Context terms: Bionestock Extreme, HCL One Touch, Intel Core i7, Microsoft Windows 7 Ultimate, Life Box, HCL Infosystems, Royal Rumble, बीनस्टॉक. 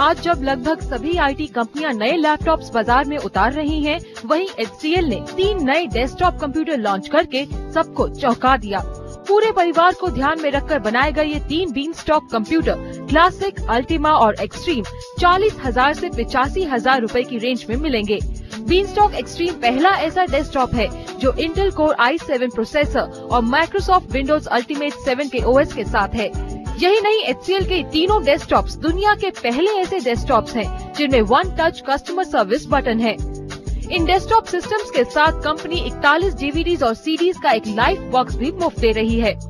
आज जब लगभग सभी आईटी कंपनियां नए लैपटॉप्स बाजार में उतार रही हैं, वहीं एचसीएल ने 3 नए डेस्कटॉप कंप्यूटर लॉन्च करके सबको चौंका दिया। पूरे परिवार को ध्यान में रखकर बनाए गए ये 3 bean stock computer classic, ultima और एक्सट्रीम 40,000 से 85,000 रूपए की रेंज में मिलेंगे। बीनस्टॉक एक्सट्रीम पहला ऐसा डेस्कटॉप है जो इंटेल कोर i7 प्रोसेसर और माइक्रोसॉफ्ट विंडोज अल्टीमेट 7 के ओएस के साथ है। यही नहीं, एचसीएल के तीनों डेस्कटॉप्स दुनिया के पहले ऐसे डेस्कटॉप्स हैं जिनमें one touch customer service button है। इन डेस्कटॉप सिस्टम्स के साथ कंपनी 41 DVDs और CDs का एक लाइफ बॉक्स भी मुफ्त दे रही है।